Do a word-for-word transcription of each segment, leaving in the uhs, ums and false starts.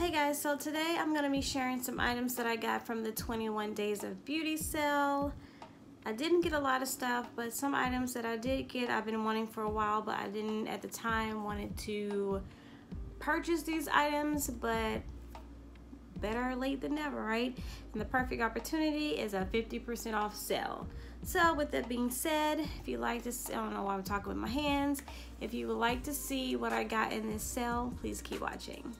Hey guys, so today I'm going to be sharing some items that I got from the twenty-one days of beauty sale. I didn't get a lot of stuff, but some items that I did get I've been wanting for a while, but I didn't at the time wanted to purchase these items, but better late than never, right? And the perfect opportunity is a fifty percent off sale. So with that being said, if you like this, I don't know why I'm talking with my hands. If you would like to see what I got in this sale, please keep watching.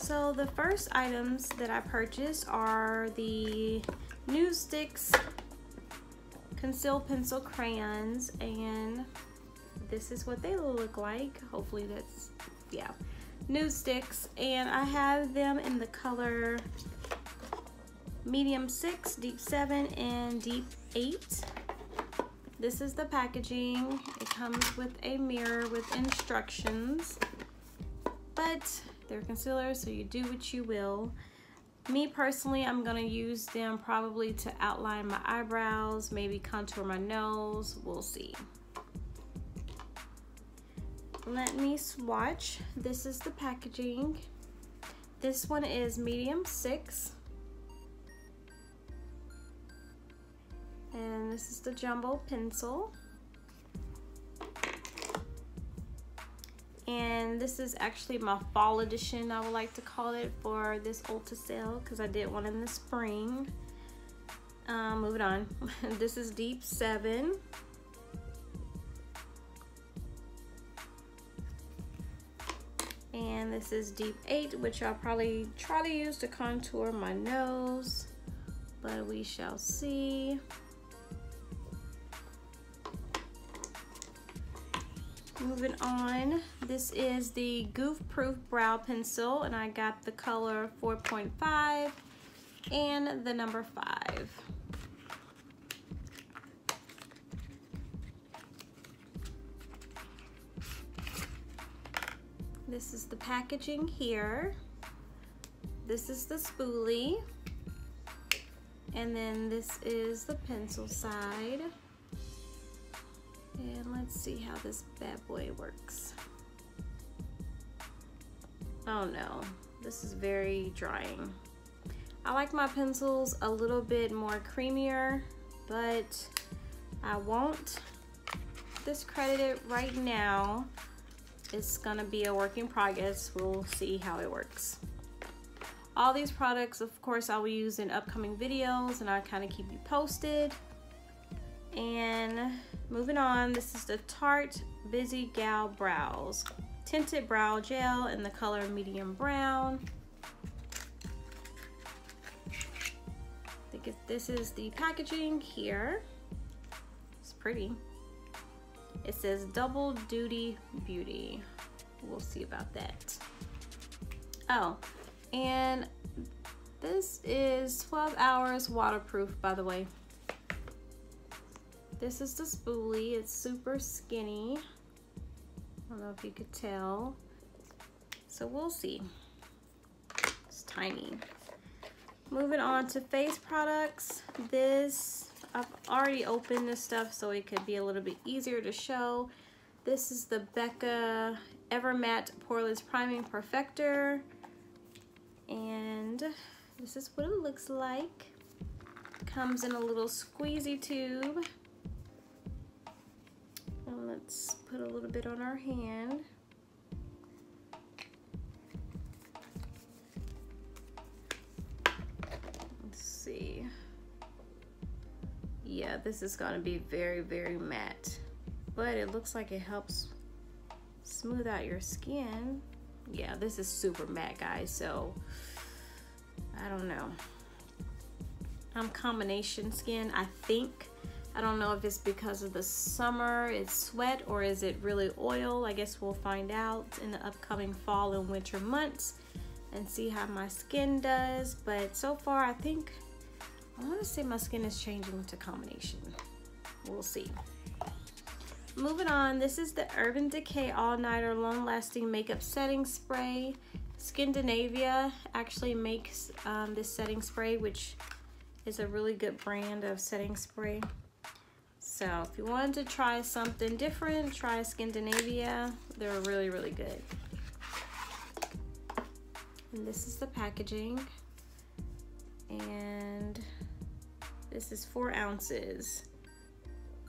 So the first items that I purchased are the Nudestix Conceal Pencil Crayons, and this is what they look like. Hopefully that's, yeah, Nudestix, and I have them in the color medium six, deep seven, and deep eight. This is the packaging. It comes with a mirror with instructions, but they're concealers, so you do what you will. Me personally, I'm gonna use them probably to outline my eyebrows, maybe contour my nose, we'll see. Let me swatch. This is the packaging. This one is medium six. And this is the jumbo pencil. And this is actually my fall edition, I would like to call it, for this Ulta sale, because I did one in the spring. Um, moving on. This is deep seven. And this is deep eight, which I'll probably try to use to contour my nose, but we shall see. Moving on, this is the Goof Proof Brow Pencil, and I got the color four point five and the number five. This is the packaging here. This is the spoolie, and then this is the pencil side. And let's see how this bad boy works. Oh no, this is very drying. I like my pencils a little bit more creamier, but I won't discredit it right now. It's gonna be a work in progress. We'll see how it works. All these products, of course, I will use in upcoming videos, and I'll kind of keep you posted. And moving on, this is the Tarte Busy Gal Brows Tinted Brow Gel in the color medium brown. I think it, this is the packaging here. It's pretty. It says Double Duty Beauty. We'll see about that. Oh, and this is twelve hours waterproof, by the way. This is the spoolie. It's super skinny. I don't know if you could tell. So we'll see. It's tiny. Moving on to face products. This, I've already opened this stuff so it could be a little bit easier to show. This is the Becca Ever Matte Poreless Priming Perfector. And this is what it looks like. Comes in a little squeezy tube. Let's put a little bit on our hand. Let's see. Yeah, this is gonna be very, very matte, but it looks like it helps smooth out your skin. Yeah, this is super matte, guys, so I don't know. I'm combination skin, I think. I don't know if it's because of the summer, it's sweat, or is it really oil? I guess we'll find out in the upcoming fall and winter months and see how my skin does. But so far, I think, I want to say my skin is changing to combination. We'll see. Moving on, this is the Urban Decay All Nighter Long Lasting Makeup Setting Spray. Skindinavia actually makes um, this setting spray, which is a really good brand of setting spray. So if you wanted to try something different, try Skindinavia. They're really, really good. And this is the packaging. And this is four ounces.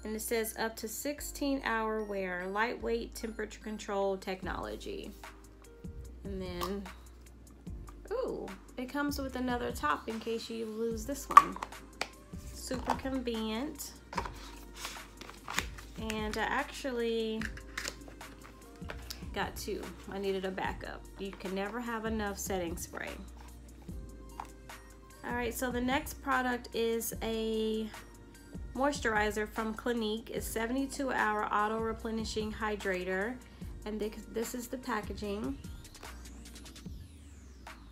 And it says up to sixteen hour wear, lightweight temperature control technology. And then, ooh, it comes with another top in case you lose this one. Super convenient. And I actually got two. I needed a backup. You can never have enough setting spray. All right, so the next product is a moisturizer from Clinique. It's seventy-two hour auto replenishing hydrator, and this is the packaging.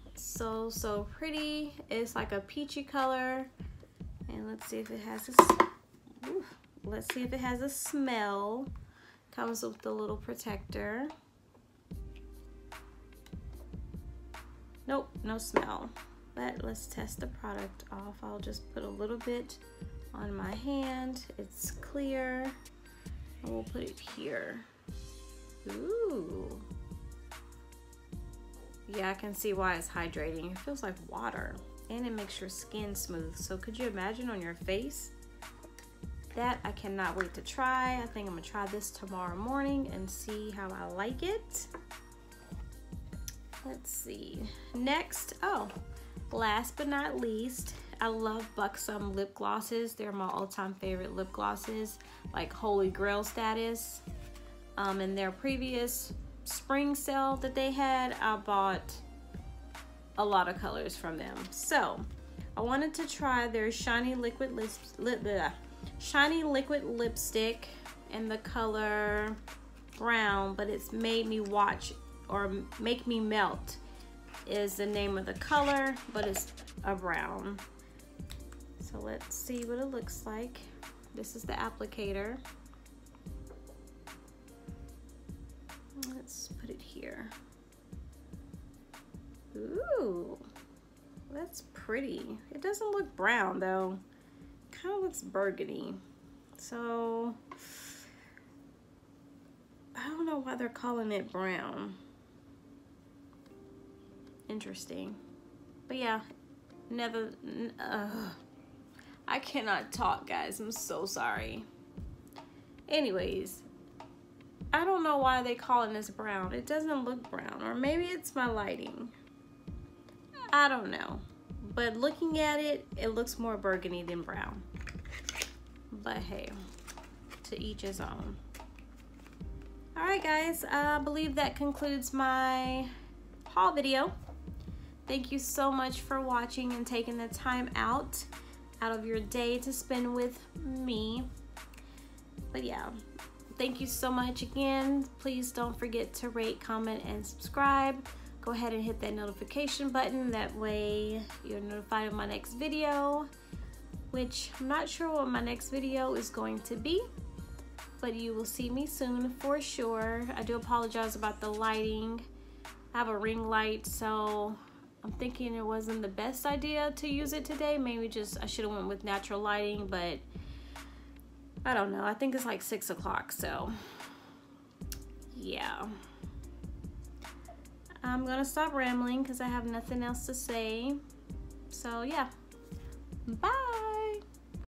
It's so so pretty. It's like a peachy color, and let's see if it has a oof, let's see if it has a smell. Comes with the little protector. Nope, no smell. But let's test the product off. I'll just put a little bit on my hand. It's clear. And we'll put it here. Ooh. Yeah, I can see why it's hydrating. It feels like water, and it makes your skin smooth. So could you imagine on your face? That I cannot wait to try. I think I'm gonna try this tomorrow morning and see how I like it. Let's see. Next, oh, last but not least, I love Buxom lip glosses. They're my all-time favorite lip glosses, like holy grail status. Um, in their previous spring sale that they had, I bought a lot of colors from them. So I wanted to try their shiny liquid lip, lip blah, shiny liquid lipstick in the color brown, but it's Made Me Watch, or Make Me Melt is the name of the color, but it's a brown. So let's see what it looks like. This is the applicator. Let's put it here. Ooh, that's pretty. It doesn't look brown though. It kind of looks burgundy. So I don't know why they're calling it brown. Interesting. But yeah, never, uh, I cannot talk, guys. I'm so sorry. Anyways, I don't know why they calling this brown. It doesn't look brown, or maybe it's my lighting. I don't know. But looking at it, it looks more burgundy than brown. But hey, to each his own. All right, guys, I believe that concludes my haul video. Thank you so much for watching and taking the time out out of your day to spend with me. But yeah, thank you so much again. Please don't forget to rate, comment, and subscribe. Go ahead and hit that notification button. That way you're notified of my next video, which I'm not sure what my next video is going to be, but you will see me soon for sure. I do apologize about the lighting. I have a ring light, so I'm thinking it wasn't the best idea to use it today. Maybe just I should have went with natural lighting, but I don't know. I think it's like six o'clock, so yeah. I'm gonna stop rambling because I have nothing else to say. So yeah, bye.